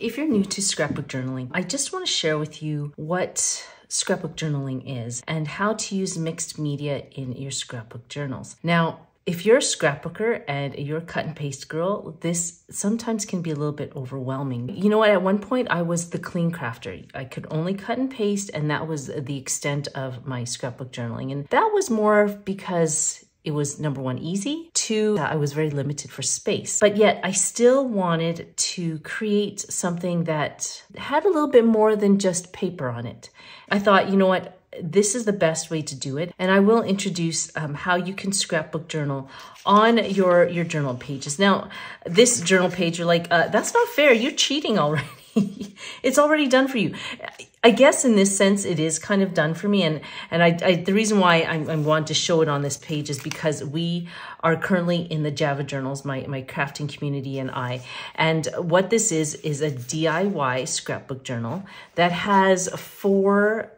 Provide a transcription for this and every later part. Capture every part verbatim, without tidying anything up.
If you're new to scrapbook journaling, I just want to share with you what scrapbook journaling is and how to use mixed media in your scrapbook journals. Now, if you're a scrapbooker and you're a cut and paste girl, this sometimes can be a little bit overwhelming. You know what, at one point I was the clean crafter. I could only cut and paste, and that was the extent of my scrapbook journaling. And that was more because it was, number one, easy. Two, I was very limited for space. But yet I still wanted to create something that had a little bit more than just paper on it. I thought, you know what, this is the best way to do it. And I will introduce um, how you can scrapbook journal on your, your journal pages. Now, this journal page, you're like, uh, that's not fair. You're cheating already. It's already done for you. I guess in this sense, it is kind of done for me. And, and I, I the reason why I'm, I'm wanting to show it on this page is because we are currently in the Java Journals, my, my crafting community and I. And what this is, is a D I Y scrapbook journal that has four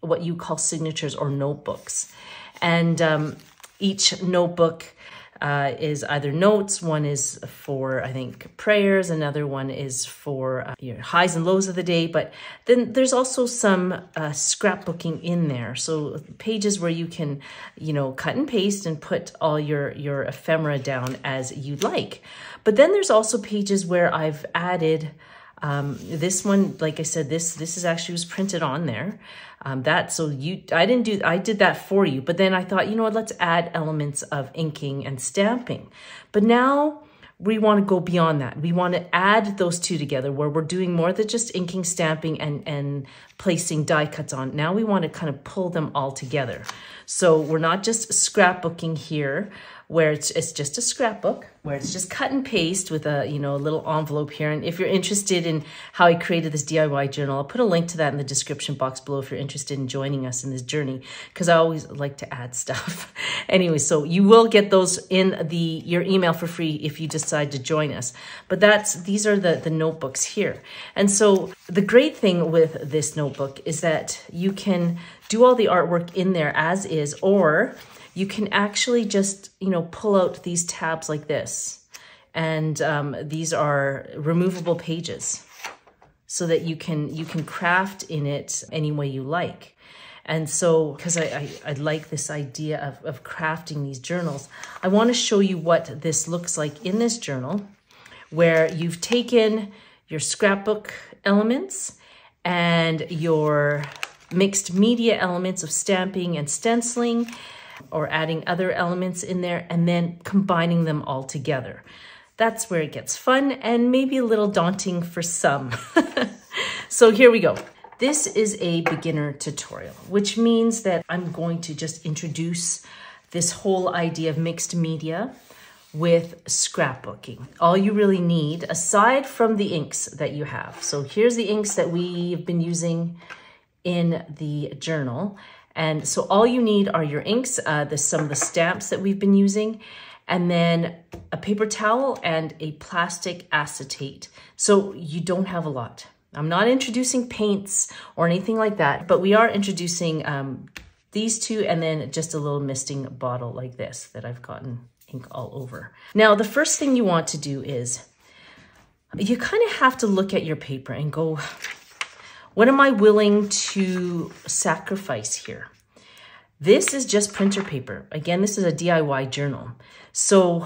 what you call signatures or notebooks. And um, each notebook uh, is either notes. One is for, I think, prayers. Another one is for uh, your highs and lows of the day. But then there's also some uh, scrapbooking in there. So pages where you can, you know, cut and paste and put all your, your ephemera down as you'd like. But then there's also pages where I've added Um, this one, like I said, this this is actually was printed on there. Um, that so you, I didn't do, I did that for you. But then I thought, you know what, let's add elements of inking and stamping. But now we want to go beyond that. We want to add those two together, where we're doing more than just inking, stamping, and and placing die cuts on. Now we want to kind of pull them all together. So we're not just scrapbooking here, where it's, it's just a scrapbook, where it's just cut and paste with a, you know, a little envelope here. And if you're interested in how I created this D I Y journal, I'll put a link to that in the description box below if you're interested in joining us in this journey, because I always like to add stuff. Anyway, so you will get those in the your email for free if you decide to join us. But that's these are the, the notebooks here. And so the great thing with this notebook is that you can do all the artwork in there as is, or you can actually just, you know, pull out these tabs like this. And um, these are removable pages so that you can you can craft in it any way you like. And so, because I, I, I like this idea of, of crafting these journals, I want to show you what this looks like in this journal, where you've taken your scrapbook elements and your mixed media elements of stamping and stenciling, or adding other elements in there, and then combining them all together. That's where it gets fun and maybe a little daunting for some. So here we go. This is a beginner tutorial, which means that I'm going to just introduce this whole idea of mixed media with scrapbooking. All you really need, aside from the inks that you have. So here's the inks that we've been using in the journal. And so all you need are your inks, uh, the, some of the stamps that we've been using, and then a paper towel and a plastic acetate. So you don't have a lot. I'm not introducing paints or anything like that, but we are introducing um, these two, and then just a little misting bottle like this that I've gotten ink all over. Now, the first thing you want to do is you kind of have to look at your paper and go, what am I willing to sacrifice here? This is just printer paper. Again, this is a D I Y journal. So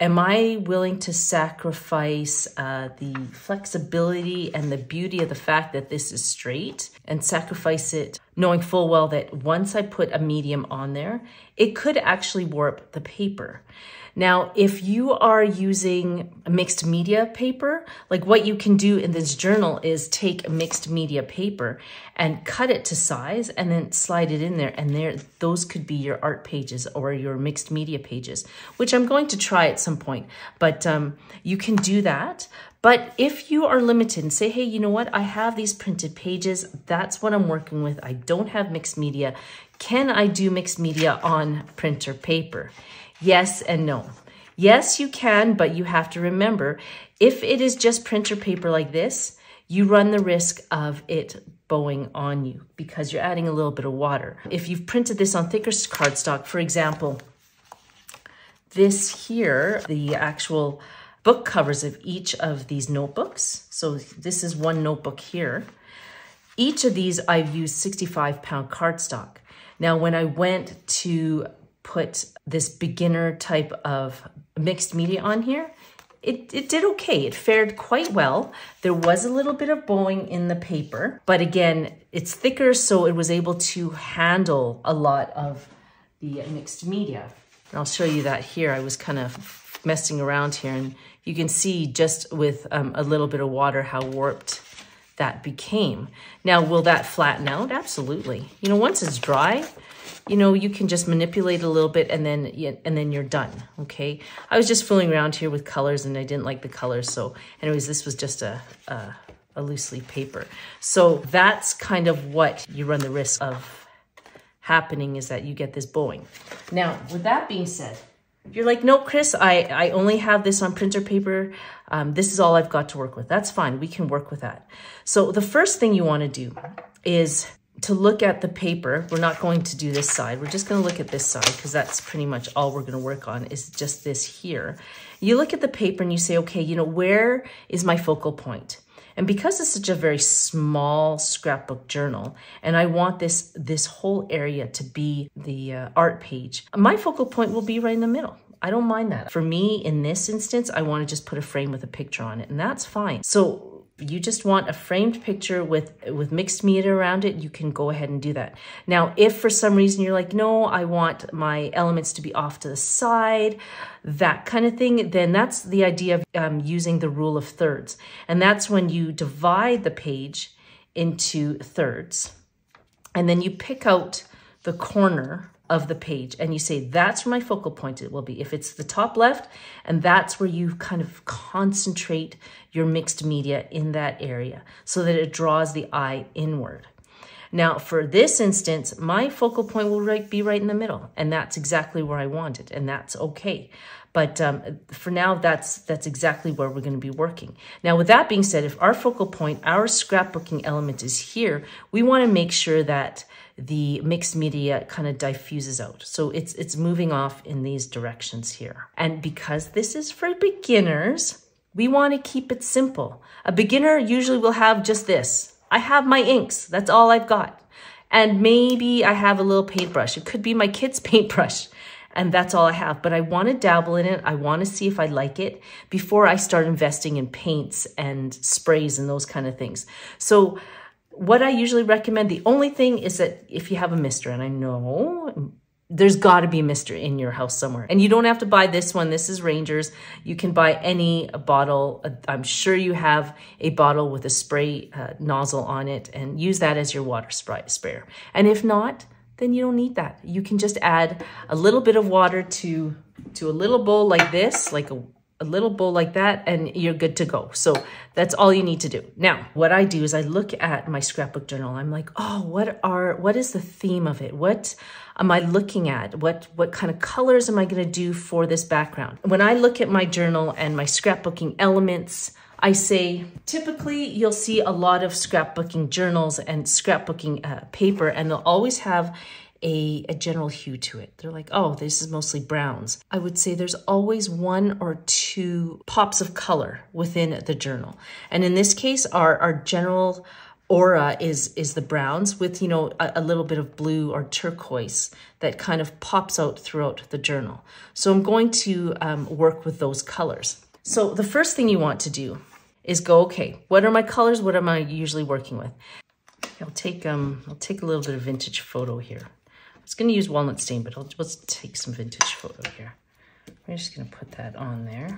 am I willing to sacrifice uh, the flexibility and the beauty of the fact that this is straight, and sacrifice it knowing full well that once I put a medium on there, it could actually warp the paper? Now, if you are using mixed media paper, like what you can do in this journal is take mixed media paper and cut it to size and then slide it in there. And there, those could be your art pages or your mixed media pages, which I'm going to try at some point. But um, you can do that. But if you are limited and say, hey, you know what, I have these printed pages, that's what I'm working with, I don't have mixed media, can I do mixed media on printer paper? Yes and no. Yes, you can, but you have to remember, if it is just printer paper like this, you run the risk of it bowing on you because you're adding a little bit of water. If you've printed this on thicker cardstock, for example, this here, the actual book covers of each of these notebooks. So this is one notebook here. Each of these I've used sixty-five pound cardstock. Now, when I went to put this beginner type of mixed media on here, It, it did okay, it fared quite well. There was a little bit of bowing in the paper, but again, it's thicker, so it was able to handle a lot of the mixed media. And I'll show you that here. I was kind of messing around here, and you can see just with um, a little bit of water how warped that became. Now, will that flatten out? Absolutely. You know, once it's dry, you know, you can just manipulate a little bit and then and then you're done, okay? I was just fooling around here with colors and I didn't like the colors. So anyways, this was just a, a, a loose leaf paper. So that's kind of what you run the risk of happening, is that you get this bowing. Now, with that being said, you're like, no, Chris, I, I only have this on printer paper. Um, this is all I've got to work with. That's fine. We can work with that. So the first thing you want to do is to look at the paper. We're not going to do this side. We're just going to look at this side because that's pretty much all we're going to work on, is just this here. You look at the paper and you say, okay, you know, where is my focal point? And because it's such a very small scrapbook journal, and I want this, this whole area to be the uh, art page, my focal point will be right in the middle. I don't mind that. For me, in this instance, I want to just put a frame with a picture on it, and that's fine. So you just want a framed picture with, with mixed media around it, you can go ahead and do that. Now, if for some reason you're like, no, I want my elements to be off to the side, that kind of thing, then that's the idea of um, using the rule of thirds. And that's when you divide the page into thirds, and then you pick out the corner of the page and you say, that's where my focal point it will be. If it's the top left, and that's where you kind of concentrate your mixed media in that area so that it draws the eye inward. Now, for this instance, my focal point will right, be right in the middle, and that's exactly where I want it, and that's okay. But um, for now, that's, that's exactly where we're gonna be working. Now, with that being said, if our focal point, our scrapbooking element is here, we wanna make sure that the mixed media kind of diffuses out. So it's it's moving off in these directions here. And because this is for beginners, we want to keep it simple. A beginner usually will have just this. I have my inks, that's all I've got. And maybe I have a little paintbrush. It could be my kid's paintbrush, and that's all I have. But I want to dabble in it. I want to see if I like it before I start investing in paints and sprays and those kind of things. So what I usually recommend, the only thing is that if you have a mister, and I know there's got to be a mister in your house somewhere, and you don't have to buy this one. This is Rangers. You can buy any bottle. I'm sure you have a bottle with a spray uh, nozzle on it, and use that as your water sprayer. And if not, then you don't need that. You can just add a little bit of water to, to a little bowl like this, like a a little bowl like that, and you're good to go. So that's all you need to do. Now, what I do is I look at my scrapbook journal. I'm like, oh, what are, what is the theme of it? What am I looking at? What, what kind of colors am I going to do for this background? When I look at my journal and my scrapbooking elements, I say, typically you'll see a lot of scrapbooking journals and scrapbooking uh, paper, and they'll always have A, a general hue to it. They're like, oh, this is mostly browns. I would say there's always one or two pops of color within the journal. And in this case, our, our general aura is, is the browns with, you know, a, a little bit of blue or turquoise that kind of pops out throughout the journal. So I'm going to um, work with those colors. So the first thing you want to do is go, okay, what are my colors? What am I usually working with? I'll take, um, I'll take a little bit of vintage photo here. I was going to use walnut stain, but I'll, let's take some vintage photo here. We're just going to put that on there.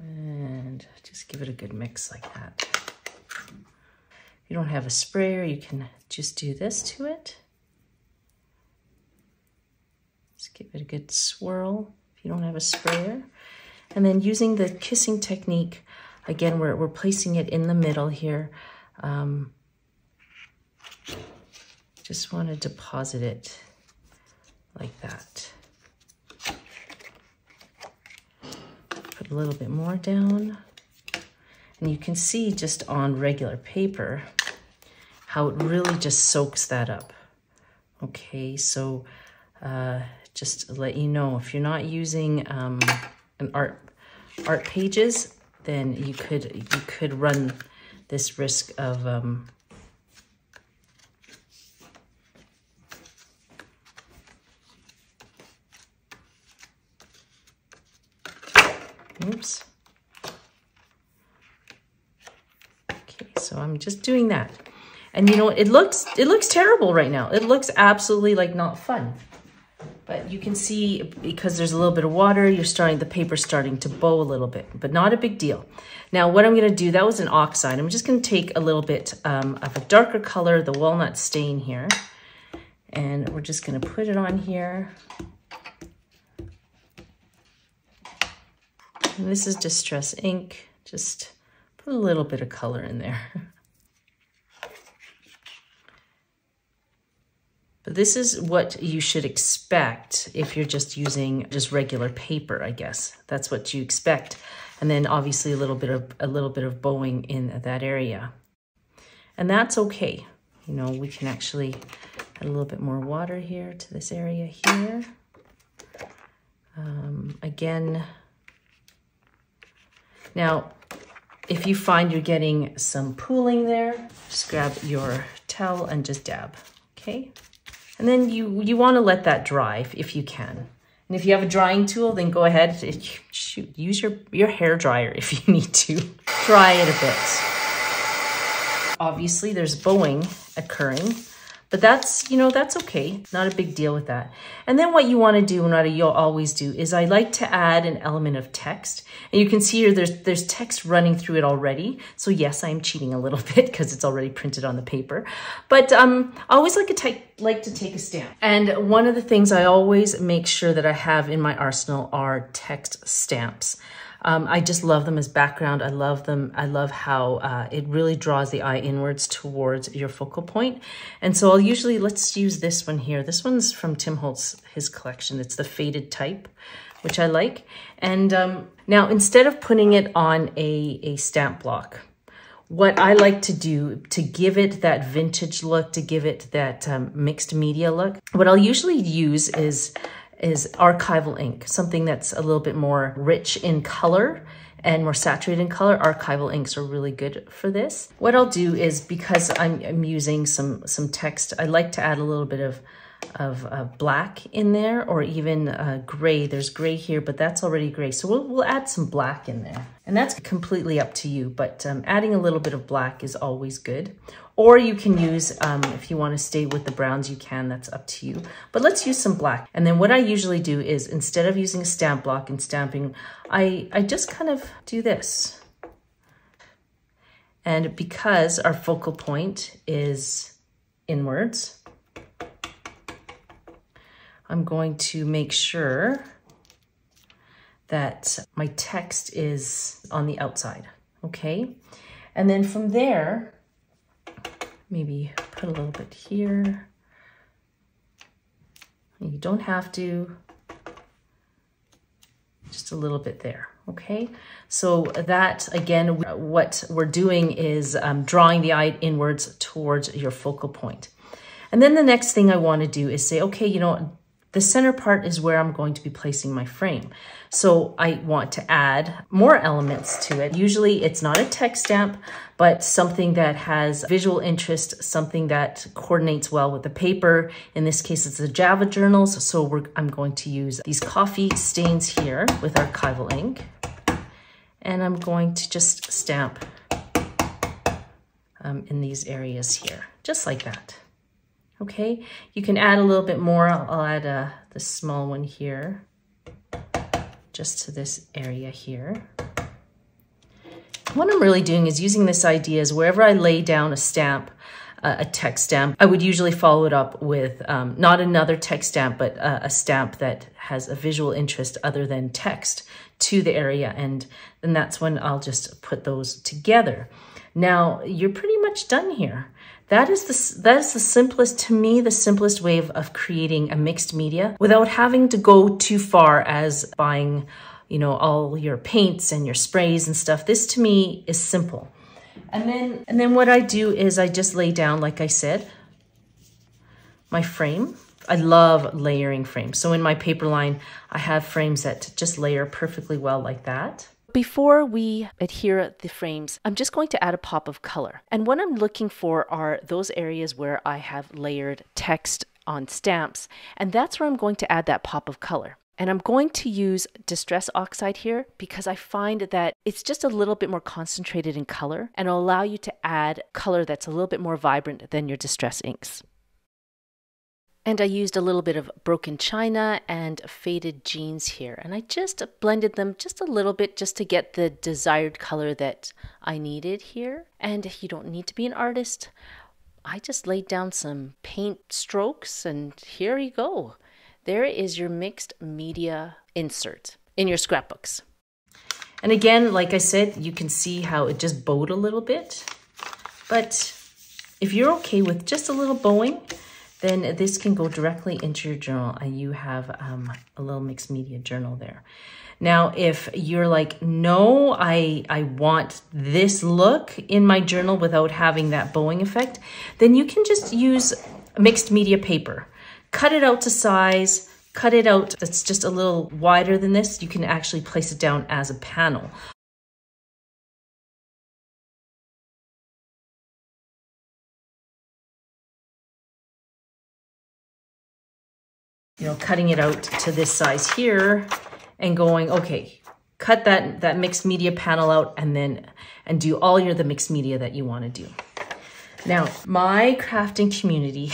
And just give it a good mix like that. If you don't have a sprayer, you can just do this to it. Just give it a good swirl if you don't have a sprayer. And then using the kissing technique, again, we're, we're placing it in the middle here. Um, Just want to deposit it like that. Put a little bit more down. And you can see just on regular paper how it really just soaks that up. Okay, so uh, just to let you know, if you're not using um, an art art pages, then you could you could run this risk of um, oops. Okay, so I'm just doing that. And you know, it looks, it looks terrible right now. It looks absolutely like not fun. But you can see, because there's a little bit of water, you're starting, the paper's starting to bow a little bit, but not a big deal. Now what I'm gonna do, that was an oxide. I'm just gonna take a little bit um, of a darker color, the walnut stain here, and we're just gonna put it on here. And this is Distress Ink. Just put a little bit of color in there. But this is what you should expect if you're just using just regular paper, I guess. That's what you expect. And then obviously a little bit of a little bit of bowing in that area. And that's okay. You know, we can actually add a little bit more water here to this area here. Um, again, now, if you find you're getting some pooling there, just grab your towel and just dab, okay? And then you, you want to let that dry if, if you can. And if you have a drying tool, then go ahead, shoot, use your, your hair dryer if you need to. Dry it a bit. Obviously there's bowing occurring, but that's, you know, that's okay. Not a big deal with that. And then what you want to do, and what you'll always do, is I like to add an element of text. And you can see here, there's, there's text running through it already. So yes, I'm cheating a little bit because it's already printed on the paper. But um, I always like to take, like to take a stamp. And one of the things I always make sure that I have in my arsenal are text stamps. Um, I just love them as background. I love them. I love how uh, it really draws the eye inwards towards your focal point. And so I'll usually, let's use this one here. This one's from Tim Holtz, his collection. It's the Faded Type, which I like. And um, now instead of putting it on a, a stamp block, what I like to do to give it that vintage look, to give it that um, mixed media look, what I'll usually use is is archival ink, something that's a little bit more rich in color and more saturated in color. Archival inks are really good for this. What I'll do is, because I'm, I'm using some, some text, I like to add a little bit of, of uh, black in there, or even uh, gray. There's gray here, but that's already gray. So we'll, we'll add some black in there. And that's completely up to you, but um, adding a little bit of black is always good. Or you can use, um, if you want to stay with the browns, you can, that's up to you. But let's use some black. And then what I usually do is, instead of using a stamp block and stamping, I, I just kind of do this. And because our focal point is inwards, I'm going to make sure that my text is on the outside, okay? And then from there, maybe put a little bit here. You don't have to, just a little bit there, okay? So that, again, what we're doing is um, drawing the eye inwards towards your focal point. And then the next thing I wanna do is say, okay, you know, the center part is where I'm going to be placing my frame. So I want to add more elements to it. Usually it's not a text stamp, but something that has visual interest, something that coordinates well with the paper. In this case, it's the Java Journals. So we're, I'm going to use these coffee stains here with archival ink. And I'm going to just stamp um, in these areas here, just like that. Okay, you can add a little bit more. I'll add uh, the small one here, just to this area here. What I'm really doing is using this idea is wherever I lay down a stamp, uh, a text stamp, I would usually follow it up with um, not another text stamp, but uh, a stamp that has a visual interest other than text to the area. And then that's when I'll just put those together. Now, you're pretty much done here. That is, the, that is the simplest, to me, the simplest way of, of creating a mixed media without having to go too far as buying, you know, all your paints and your sprays and stuff. This, to me, is simple. And then, and then what I do is I just lay down, like I said, my frame I love layering frames. So in my paper line, I have frames that just layer perfectly well like that. Before we adhere the frames, I'm just going to add a pop of color. And what I'm looking for are those areas where I have layered text on stamps. And that's where I'm going to add that pop of color. And I'm going to use Distress Oxide here because I find that it's just a little bit more concentrated in color and it'll allow you to add color that's a little bit more vibrant than your Distress inks. And I used a little bit of Broken China and Faded Jeans here. And I just blended them just a little bit just to get the desired color that I needed here. And you don't need to be an artist. I just laid down some paint strokes and here you go. There is your mixed media insert in your scrapbooks. And again, like I said, you can see how it just bowed a little bit. But if you're okay with just a little bowing, then this can go directly into your journal and you have um, a little mixed media journal there. Now, if you're like, no, I, I want this look in my journal without having that bowing effect, then you can just use mixed media paper. Cut it out to size, cut it out that's just a little wider than this. You can actually place it down as a panel. You know, cutting it out to this size here and going, okay, cut that, that mixed media panel out and then and do all your the mixed media that you want to do. Now, my crafting community...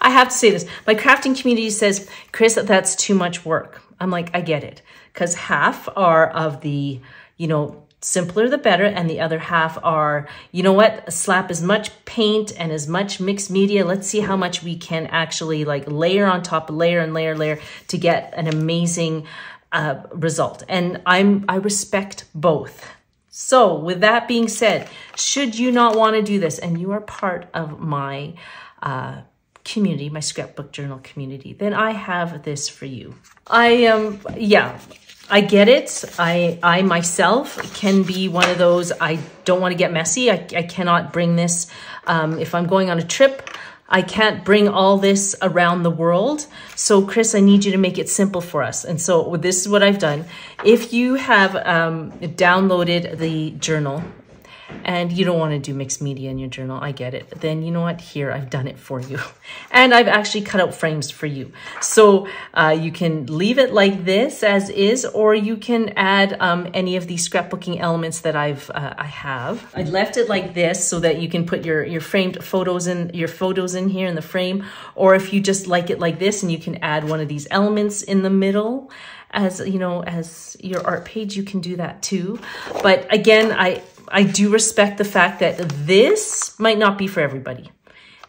I have to say this, my crafting community says, Chris, that's too much work. I'm like, I get it. Because half are of the, you know, simpler the better. And the other half are, you know what, slap as much paint and as much mixed media. Let's see how much we can actually like layer on top of layer and layer, layer to get an amazing uh, result. And I'm, I respect both. So with that being said, should you not want to do this, and you are part of my uh community, my scrapbook journal community, then I have this for you. I am, um, yeah, I get it. I, I myself can be one of those, I don't want to get messy. I, I cannot bring this. Um, if I'm going on a trip, I can't bring all this around the world. So Chris, I need you to make it simple for us. And so this is what I've done. If you have um, downloaded the journal, and you don't want to do mixed media in your journal, I get it. Then you know what? Here, I've done it for you. And I've actually cut out frames for you. So uh, you can leave it like this as is, or you can add um, any of these scrapbooking elements that I've, uh, I have. I left it like this so that you can put your, your framed photos in, your photos in here in the frame, or if you just like it like this and you can add one of these elements in the middle. As you know, as your art page, you can do that too. But again, I, I do respect the fact that this might not be for everybody.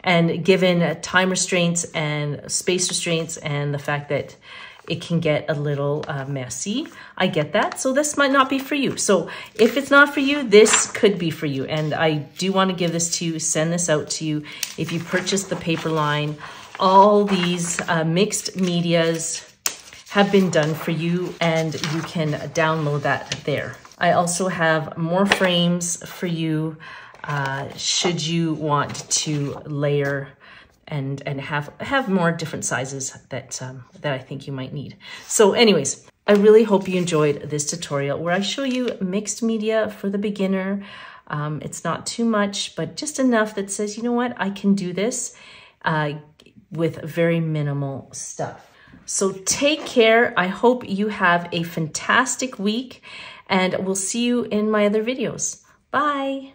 And given time restraints and space restraints and the fact that it can get a little uh, messy, I get that. So this might not be for you. So if it's not for you, this could be for you. And I do want to give this to you, send this out to you. If you purchase the paper line, all these uh, mixed medias have been done for you and you can download that there. I also have more frames for you uh, should you want to layer and, and have, have more different sizes that, um, that I think you might need. So anyways, I really hope you enjoyed this tutorial where I show you mixed media for the beginner. Um, it's not too much, but just enough that says, you know what, I can do this uh, with very minimal stuff. So take care. I hope you have a fantastic week and we'll see you in my other videos. Bye.